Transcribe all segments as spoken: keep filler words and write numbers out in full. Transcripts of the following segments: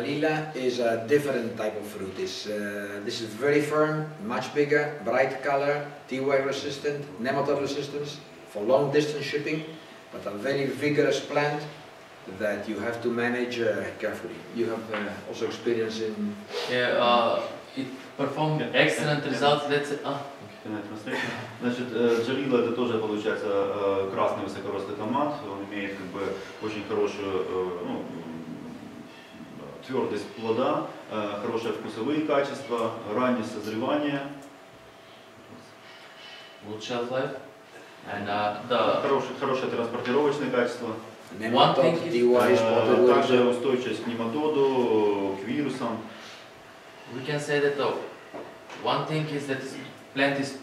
Jalila is a different type of fruit. It's, uh, this is very firm, much bigger, bright color, T Y resistant, nematode resistant for long distance shipping, but a very vigorous plant that you have to manage uh, carefully. You have uh, also experience in... Yeah, uh, it performed excellent results. That's it. Oh. Значит, Jalila это тоже получается красный высокоростный томат, он имеет как бы очень хорошую ну, твердость плода, хорошие вкусовые качества, раннее созревание. And, uh, the... хорошее, хорошее транспортировочное качество. Также устойчивость к нематоду, к вирусам. We can say that the one thing is that plant is,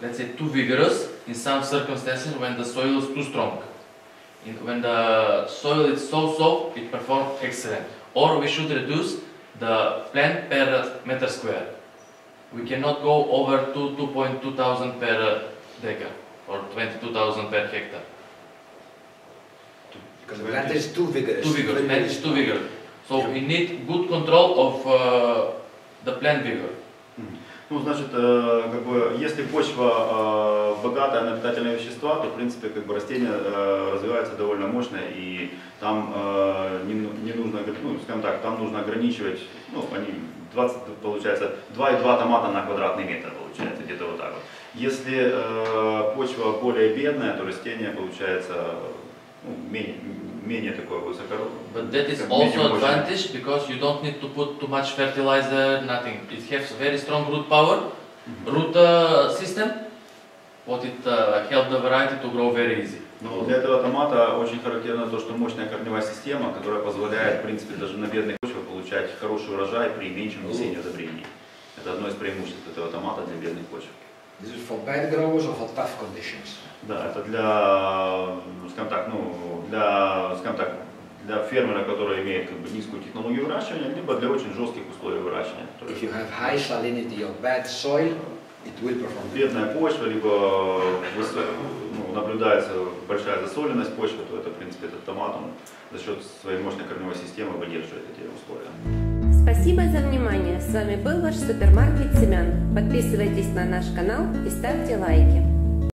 let's say, too vigorous in some circumstances when the soil is too strong. In, when the soil is so soft, it performs excellent. Or we should reduce the plant per meter square. We cannot go over to two point two thousand per acre or twenty-two thousand per hectare. Because the plant is too vigorous. Too vigorous. Plant is too vigorous. So yeah. We need good control of uh, the plant vigor. Ну, значит, э, как бы, если почва э, богатая на питательные вещества, то, в принципе, как бы, растение э, развивается довольно мощно, и там э, не, не нужно, ну, скажем так, там нужно ограничивать, ну, они двадцать, получается, два и два томата на квадратный метр, получается, где-то вот так вот. Если э, почва более бедная, то растение, получается, ну, менее, менее такое высокородное. But that is also advantage because you don't need to put too much fertilizer, nothing. It has very strong root power, root uh, system, what it uh, help the variety to grow very easy. Ну, для этого томата очень характерно то, что мощная корневая система, которая позволяет, в принципе, даже на бедной почве получать хороший урожай при меньшем внесении удобрений. Это одно из преимуществ этого томата для бедных почв. This is for bad growers or for tough conditions? Да, это для, скажем так, ну, для, скажем так, для фермера, который имеет как бы низкую технологию выращивания, либо для очень жестких условий выращивания. If you have high salinity or bad soil, it will perform. Бедная почва, либо ну, наблюдается большая засоленность почвы, то это, в принципе, этот томат он за счет своей мощной корневой системы выдерживает эти условия. Спасибо за внимание. С вами был ваш супермаркет семян. Подписывайтесь на наш канал и ставьте лайки.